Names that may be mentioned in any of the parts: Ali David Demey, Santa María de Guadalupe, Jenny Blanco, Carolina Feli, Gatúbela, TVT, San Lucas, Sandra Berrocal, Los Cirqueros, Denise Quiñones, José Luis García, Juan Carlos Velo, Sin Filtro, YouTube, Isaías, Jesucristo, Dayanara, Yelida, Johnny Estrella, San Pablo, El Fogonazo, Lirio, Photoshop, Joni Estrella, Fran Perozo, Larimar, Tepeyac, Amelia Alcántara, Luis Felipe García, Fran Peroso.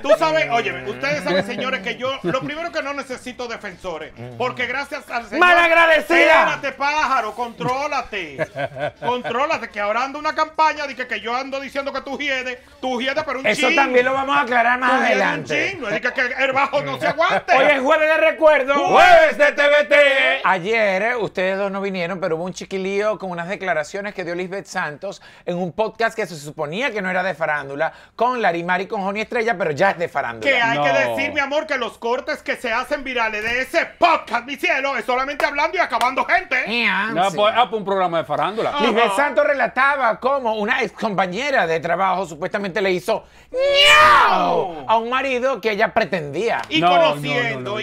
Tú sabes, óyeme, ustedes saben, señores, que yo lo primero que no necesito defensores, porque gracias al señor... ¡Malagradecida! Espérate, pájaro, contrólate. Contrólate, que ahora ando una campaña de que yo ando diciendo que tú hiedes, pero un chingo. Eso también lo vamos a aclarar más adelante. Un chingo, que el bajo no se aguante. Hoy es jueves de recuerdo. ¡Jueves de TVT! Ayer, ustedes dos no vinieron, pero hubo un chiquilío con unas declaraciones que dio Lisbeth Santos en un podcast que se suponía que no era de farándula, con Larimar y con Johnny Estrella, pero ya es de farándula. Que hay que decir, mi amor, que los cortes que se hacen virales de ese podcast, mi cielo, es solamente hablando y acabando gente. No, pues un programa de farándula. Lisbeth Santos relataba cómo una excompañera de trabajo supuestamente le hizo ¡ñao! A un marido que ella pretendía. Y conociendo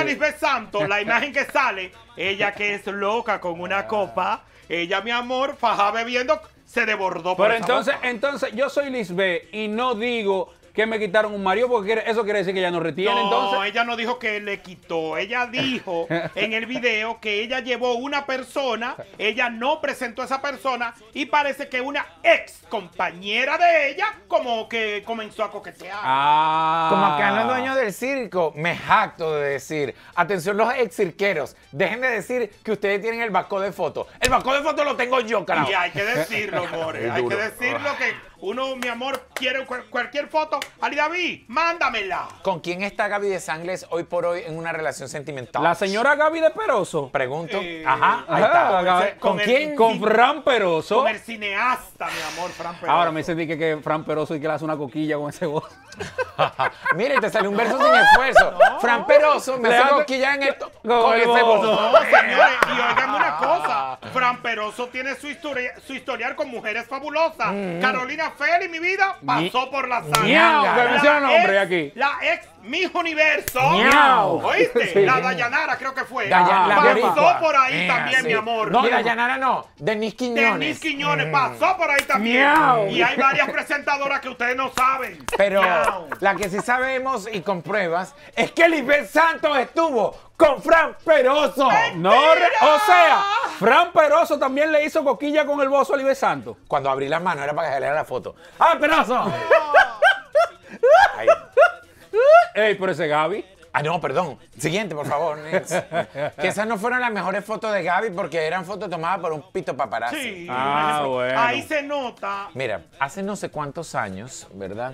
a Lisbeth Santos, la imagen que sale, ella que es loca con una copa, ella, mi amor, faja bebiendo, se desbordó. Pero entonces yo soy Lisbeth y no digo que me quitaron un marido, porque eso quiere decir que ella no retiene, entonces. No, ella no dijo que le quitó. Ella dijo en el video que ella llevó una persona, ella no presentó a esa persona y parece que una ex compañera de ella como que comenzó a coquetear. Como acá en los dueños del circo, me jacto de decir, atención los ex cirqueros, dejen de decir que ustedes tienen el banco de fotos. El banco de fotos lo tengo yo, carajo. Y hay que decirlo, more, hay que decirlo que... Uno, mi amor, quiere cualquier foto. Ali David, mándamela. ¿Con quién está Gaby Desangles hoy por hoy en una relación sentimental? La señora Gaby de Peroso. Pregunto. Ajá, ahí está. ¿Con quién? Con Fran Peroso. Con el cineasta, mi amor, Fran Peroso. Ahora me dicen que Fran Peroso y que le hace una coquilla con ese voz. Mire, te salió un verso sin esfuerzo. No. Fran Peroso me hace coquilla en esto. Con ese voz. No, señores, y oigan una cosa. Fran Peroso tiene su historial con mujeres fabulosas. Carolina Feli, mi vida, pasó por la sangre. La ex Miss Universo. ¿Oíste? Sí. La Dayanara, creo que fue. Pasó por ahí también, mi amor. No, Dayanara no. Denise Quiñones. Denise Quiñones pasó por ahí también. Y hay varias presentadoras que ustedes no saben. Pero la que sí sabemos y con pruebas es que Lisbeth Santos estuvo con Fran Peroso. No, o sea, Fran Peroso también le hizo coquilla con el bozo a Lisbeth Santos. Cuando abrí la mano era para que se le diera la foto. ¡Ah, Peroso! ¡Ey, pero ese Gaby! Ah, no, perdón. Siguiente, por favor. Que esas no fueron las mejores fotos de Gaby porque eran fotos tomadas por un pito paparazzi. Sí. Bueno. Ahí se nota. Mira, hace no sé cuántos años, ¿verdad?,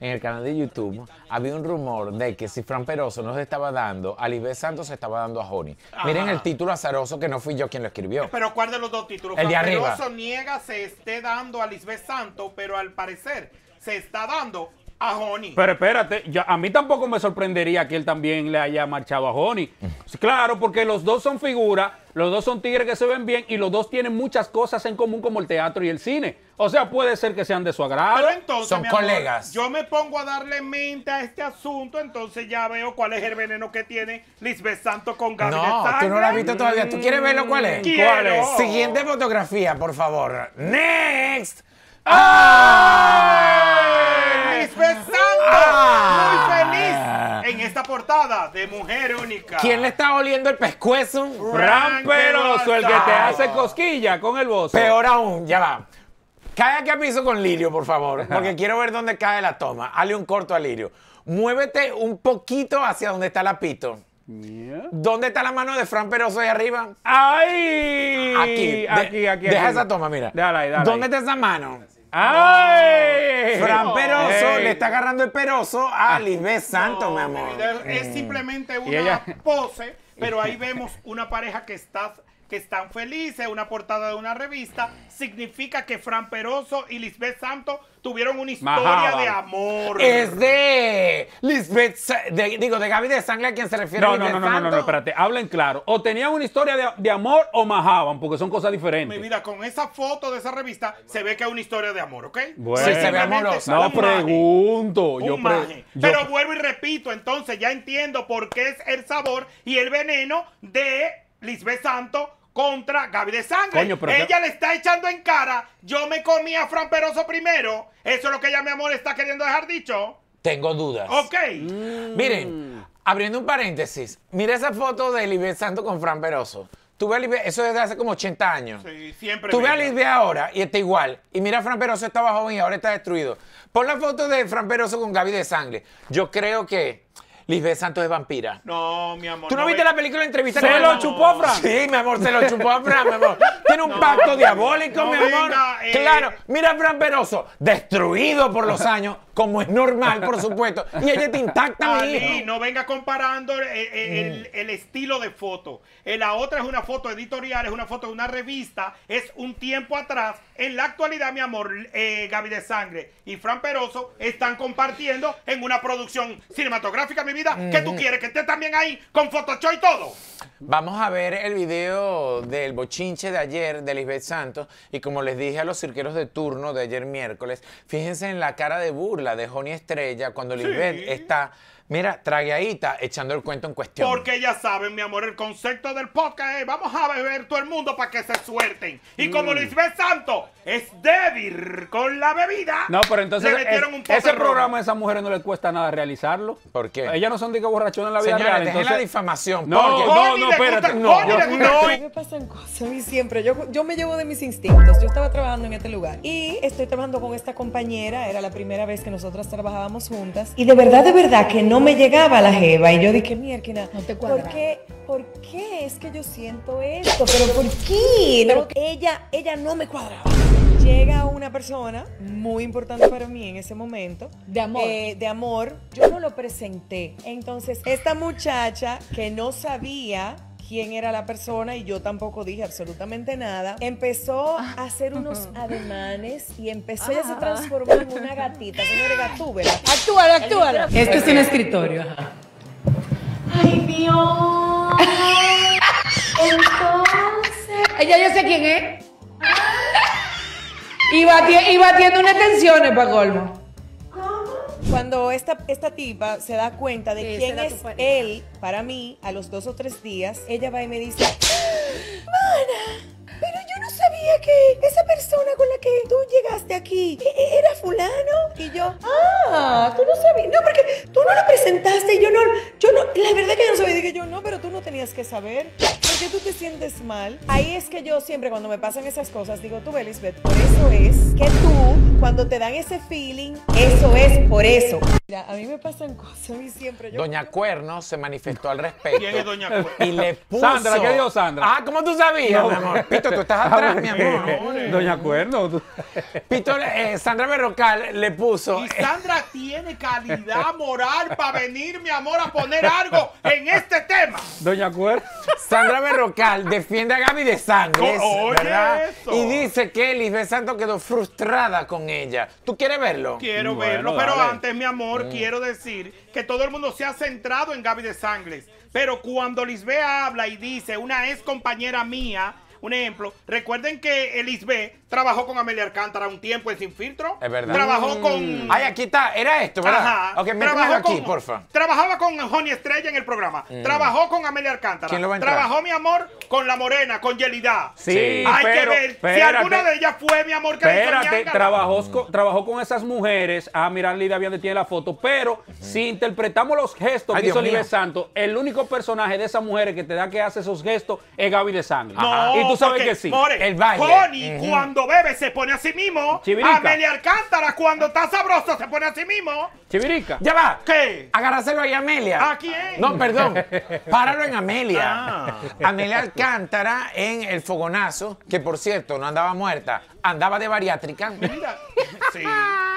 en el canal de YouTube había un rumor de que si Fran Peroso no se estaba dando, a Lisbeth Santos se estaba dando a Joni. Miren el título azaroso que no fui yo quien lo escribió. Pero ¿cuál de los dos títulos? El de arriba. Fran Peroso niega se esté dando a Lisbeth Santos, pero al parecer se está dando a Joni. Pero espérate, a mí tampoco me sorprendería que él también le haya marchado a Joni. Claro, porque los dos son figuras, los dos son tigres que se ven bien y los dos tienen muchas cosas en común como el teatro y el cine. O sea, puede ser que sean de su agrado. Pero entonces, son colegas. Yo me pongo a darle mente a este asunto, entonces ya veo cuál es el veneno que tiene Lisbeth Santos con Gaby. No, tú no lo has visto todavía. ¿Tú quieres verlo cuál es? ¿Cuál es? Siguiente fotografía, por favor. ¡Next! ¡Ay! ¡Lisbeth Santos! ¡Muy feliz! En esta portada de Mujer Única. ¿Quién le está oliendo el pescuezo? Fran Peroso, el que te hace cosquilla con el bozo. Peor aún, ya va. Cae aquí a piso con Lirio, por favor, porque quiero ver dónde cae la toma. Hazle un corto a Lirio. Muévete un poquito hacia donde está la pito. ¿Dónde está la mano de Fran Peroso ahí arriba? ¡Ay! Aquí, aquí. Deja esa toma, mira. Dale. ¿Dónde está esa mano? ¡Ay! Fran Peroso le está agarrando el peroso a Lisbeth Santos, mi amor. Es simplemente una pose, pero ahí vemos una pareja que está... que están felices, una portada de una revista, significa que Fran Peroso y Lisbeth Santos tuvieron una historia de amor. Es de Lisbeth, de Gaby Desangles a quien se refiere. No, espérate, hablen claro. O tenían una historia de amor o majaban, porque son cosas diferentes. Mi vida, con esa foto de esa revista se ve que es una historia de amor, ¿ok? Bueno, sí, se ve amorosa. No pregunto. Pero vuelvo y repito, entonces ya entiendo por qué es el sabor y el veneno de Lisbeth Santos contra Gaby Desangles. Ella le está echando en cara. Yo me comí a Fran Peroso primero. Eso es lo que ella, mi amor, está queriendo dejar dicho. Tengo dudas. Ok. Miren, abriendo un paréntesis. Mira esa foto de Lisbeth Santos con Fran Peroso. Tú ves a Lisbeth, eso desde hace como 80 años. Sí, siempre. Tú ves a Lisbeth ahora y está igual. Y mira, Fran Perozo estaba joven y ahora está destruido. Pon la foto de Fran Perozo con Gaby Desangles. Yo creo que Lisbeth Santos es vampira. No, mi amor. ¿Tú no, viste la película Entrevista? Se lo chupó, Fran. Sí, mi amor, se lo chupó a Fran, mi amor. Tiene un pacto diabólico, mi amor. Venga, claro, mira a Fran Perozo, destruido por los años, como es normal, por supuesto. Y ella está intacta, mi hijo. No venga comparando el estilo de foto. La otra es una foto editorial, es una foto de una revista, es un tiempo atrás. En la actualidad, mi amor, Gaby Desangles y Fran Perozo están compartiendo en una producción cinematográfica, mi vida, que tú quieres que esté también ahí con Photoshop y todo. Vamos a ver el video del bochinche de ayer de Lisbeth Santos y como les dije a los cirqueros de turno de ayer miércoles, fíjense en la cara de burla de Joni Estrella cuando Lisbeth está, mira, tragueadita, echando el cuento en cuestión. Porque ya saben, mi amor, el concepto del podcast es vamos a beber todo el mundo para que se suelten. Y como Lisbeth Santos es débil con la bebida, no, pero entonces le metieron un poco ese programa de esas mujeres no les cuesta nada realizarlo. ¿Por qué? Ellas no son de que borrachonas en la vida real. Entonces... la difamación. No, espérate. A mí me pasan cosas a mí siempre. Yo me llevo de mis instintos. Yo estaba trabajando en este lugar y estoy trabajando con esta compañera. Era la primera vez que nosotras trabajábamos juntas. Y de verdad que no me llegaba la jeva. Y yo dije, mierda, no te cuadra. ¿Por qué es que yo siento esto? ¿Pero por qué? Pero ella no me cuadraba. Llega una persona muy importante para mí en ese momento. De amor. Yo no lo presenté. Entonces, esta muchacha que no sabía quién era la persona y yo tampoco dije absolutamente nada, empezó a hacer unos ademanes y empezó a transformar en una gatita. Señora Gatúbela. Actúala. Esto es un escritorio. ¡Ay, Dios! Entonces... ella ya sé quién es. Y batiendo unas tensiones para colmo. Cuando esta tipa se da cuenta de quién es él, para mí, a los 2 o 3 días, ella va y me dice, mana, pero yo no sabía que esa persona con la que tú llegaste aquí era fulano. Y yo, tú no sabías. No, porque tú no lo presentaste. Yo no, la verdad que yo no sabía. Dije yo, no, pero tú no tenías que saber. ¿Por qué tú te sientes mal? Ahí es que yo siempre cuando me pasan esas cosas digo, tú ve, Lisbeth, por eso es que tú, cuando te dan ese feeling, eso es por eso. Mira, a mí me pasan cosas a mí siempre. Doña Cuerno se manifestó al respecto. ¿Quién es Doña Cuerno? Y le puso... Sandra, ¿qué dijo Sandra? Ah, ¿cómo tú sabías, mi amor? Pito, tú estás atrás, mi amor. Doña Cuerno. Tú... Pito, Sandra Berrocal le puso... Y Sandra tiene calidad moral para venir, mi amor, a poner algo en este tema. Doña Cuerno. Sandra Berrocal defiende a Gaby Desangles, ¿verdad? Y dice que Lisbeth Santos quedó frustrada con ella. ¿Tú quieres verlo? Quiero verlo, pero antes, mi amor, quiero decir que todo el mundo se ha centrado en Gaby Desangles. Pero cuando Lisbeth habla y dice, una ex compañera mía, un ejemplo, recuerden que Lisbeth trabajó con Amelia Alcántara un tiempo en Sin Filtro. Es verdad. Trabajó con... ay, aquí está. Era esto, ¿verdad? Ajá. Ok, mételo aquí, porfa. Trabajaba con Johnny Estrella en el programa. Trabajó con Amelia Alcántara. ¿Quién lo va a entrar? Trabajó, mi amor, con La Morena, con Yelida. Sí, hay que ver si alguna de ellas fue, mi amor, que... Espérate, trabajó con esas mujeres. Ah, mira, Lidia, bien tiene la foto. Pero si interpretamos los gestos que hizo Lisbeth Santos, el único personaje de esas mujeres que te da que hace esos gestos es Gaby Desangles. No, y tú sabes que sí. More, el baile. Johnny, cuando bebe, se pone a sí mismo. Chivirica. Amelia Alcántara, cuando está sabroso, se pone a sí mismo. Chivirica. Ya va. ¿Qué? Agárraselo ahí, Amelia. ¿A quién? No, perdón. Páralo en Amelia. Amelia Alcántara en El Fogonazo, que por cierto, no andaba muerta, andaba de bariátrica. Mira, sí.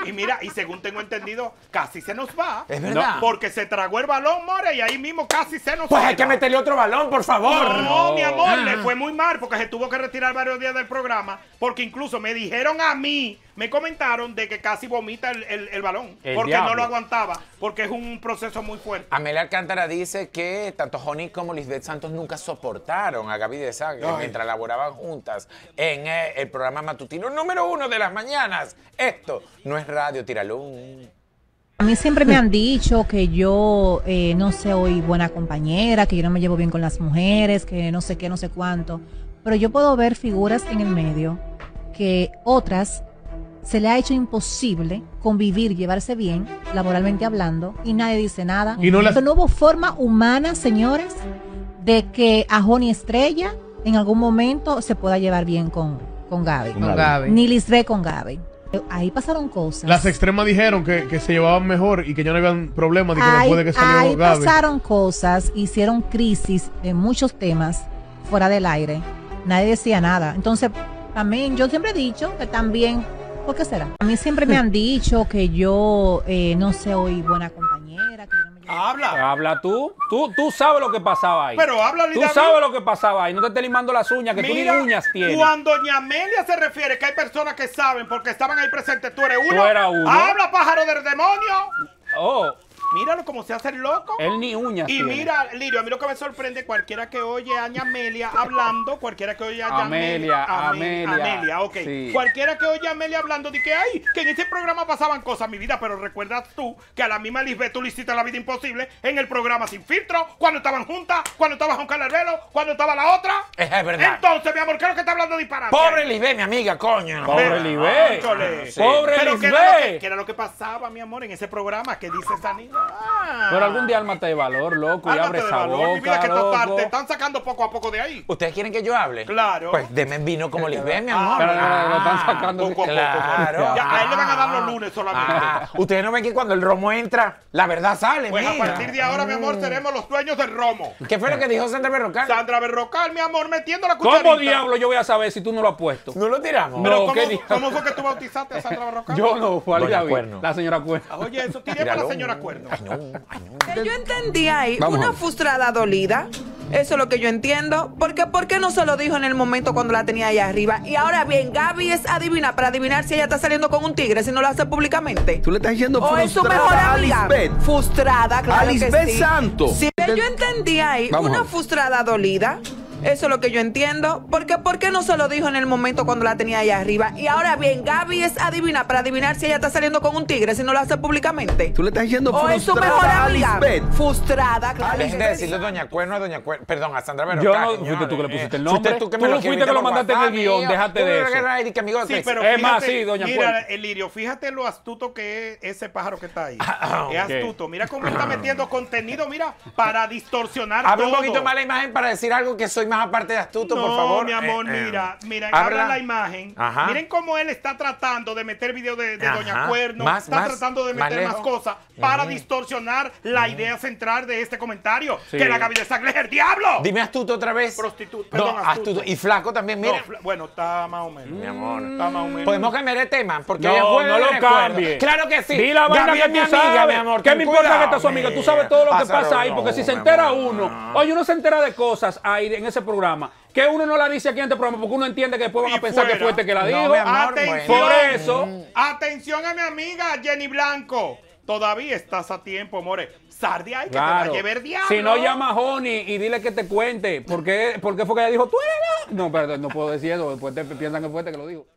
Y mira, y según tengo entendido, casi se nos va. Es verdad. No, porque se tragó el balón, more, y ahí mismo casi se nos va. Pues hay que meterle otro balón, por favor. No, mi amor, le fue muy mal, porque se tuvo que retirar varios días del programa, porque incluso me dijeron a mí, me comentaron de que casi vomita el balón, porque no lo aguantaba, porque es un proceso muy fuerte. Amelia Alcántara dice que tanto Johnny como Lisbeth Santos nunca soportaron a Gaby Desangles mientras laboraban juntas en el programa matutino número 1 de las mañanas. Esto no es radio, Tiralum. A mí siempre me han dicho que yo no soy buena compañera, que yo no me llevo bien con las mujeres, que no sé qué, no sé cuánto. Pero yo puedo ver figuras en el medio que otras se le ha hecho imposible convivir, llevarse bien, laboralmente hablando, y nadie dice nada. Y no hubo forma humana, señores, de que a Joni Estrella en algún momento se pueda llevar bien con Gaby. Ni Lisbeth con Gaby. Ahí pasaron cosas. Las extremas dijeron que se llevaban mejor y que ya no habían problemas. Ahí pasaron cosas, hicieron crisis en muchos temas fuera del aire. Nadie decía nada. Entonces, también yo siempre he dicho que también... ¿Por qué será? A mí siempre me han dicho que yo no soy buena compañera, que yo no me llevo. Habla tú sabes lo que pasaba ahí. Pero habla, Lidia. Tú sabes lo que pasaba ahí, no te estés limando las uñas, que mira, tú ni uñas tienes. Cuando doña Amelia se refiere que hay personas que saben porque estaban ahí presentes, tú eres uno. Tú eras uno. Habla, pájaro del demonio. Oh. Míralo como se hace el loco. Él ni uñas tiene. Y mira, Lirio, a mí lo que me sorprende, cualquiera que oye a Amelia hablando, cualquiera que oye a Amelia, ok. Sí. Cualquiera que oye a Amelia hablando, de que, ay, que en este programa pasaban cosas, mi vida, pero recuerdas tú que a la misma Lisbeth tú le hiciste la vida imposible en el programa Sin Filtro, cuando estaban juntas, cuando estaba Juan Carlos Velo, cuando estaba la otra. Es verdad. Entonces, mi amor, ¿qué es lo que está hablando disparate? Pobre Lisbeth, mi amiga, coño. Pobre Lisbeth. Pobre Lisbeth. ¿Qué era lo que pasaba, mi amor, en ese programa? ¿Qué dice esa niña? Pero algún día álmate de valor, loco, y abre esa boca, mira que te están sacando poco a poco de ahí. ¿Ustedes quieren que yo hable? Claro. Pues deme vino como Lisbeth, mi amor. Pero lo están sacando poco a poco. Claro. Ya, a él le van a dar los lunes solamente. Ustedes no ven que cuando el romo entra, la verdad sale. Pues mira, a partir de ahora, mi amor, seremos los dueños del romo. ¿Qué fue lo que dijo Sandra Berrocal? Sandra Berrocal, mi amor, metiendo la cucharita. ¿Cómo diablo yo voy a saber si tú no lo has puesto? No lo tiramos. Pero ¿cómo fue que tú bautizaste a Sandra Berrocal? Yo no, fue Ali David. La señora Cuerno. Oye, eso tiré para la señora Cuerno. Ay, no. Yo entendí ahí una frustrada dolida. Eso es lo que yo entiendo. ¿Por qué no se lo dijo en el momento cuando la tenía allá arriba? Y ahora bien, Gaby es adivina para adivinar si ella está saliendo con un tigre, si no lo hace públicamente. Tú le estás diciendo frustrada. O es su mejor amiga. Frustrada, claro que sí. Lisbeth Santos. Sí, yo entendí ahí una frustrada dolida. Eso es lo que yo entiendo. ¿Por qué no se lo dijo en el momento cuando la tenía allá arriba? Y ahora bien, Gaby es adivina para adivinar si ella está saliendo con un tigre, si no lo hace públicamente. Tú le estás diciendo frustrada. O es su mejor amiga. Frustrada, claro. Dejen de decirle doña Cuerno a doña Cuerno. Perdón, a Sandra Berrocal. Yo no, fuiste tú que le pusiste el nombre. Tú fuiste que lo mandaste en el guión. Déjate de eso. Sí, pero es más, sí, doña Cuerno. Mira, Elirio, fíjate lo astuto que es ese pájaro que está ahí. Es astuto. Mira cómo está metiendo contenido, mira, para distorsionar todo. Abre un poquito más la imagen para decir algo que soy más aparte de astuto, por favor. Mi amor, mira, habla la imagen. Ajá. Miren cómo él está tratando de meter video de doña Cuerno. Está tratando de meter más cosas para distorsionar la idea central de este comentario. Sí. Que la Gaby Desangles es el diablo. Dime astuto otra vez. Prostituta. Perdón, astuto. Y flaco también, mira. No, bueno, está más o menos. Mi amor. Está más o menos. Podemos cambiar el tema. Porque no lo cambies. Claro que sí. Di la vaina que tú sabes, mi amor. ¿Qué me importa que está su amiga? Tú sabes todo lo que pasa ahí. Porque si se entera uno, oye, uno se entera de cosas ahí en ese programa, que uno no la dice aquí en este programa porque uno entiende que después van a pensar que fue este que la dijo. Por eso, atención a mi amiga Jenny Blanco. Todavía estás a tiempo, more. Sardia, hay que te la lleve el diablo. Si no, llama a Joni y dile que te cuente. ¿Por qué fue que ella dijo, tú eres la...? No, perdón, no puedo decir eso. Después te piensan que fue este que lo dijo.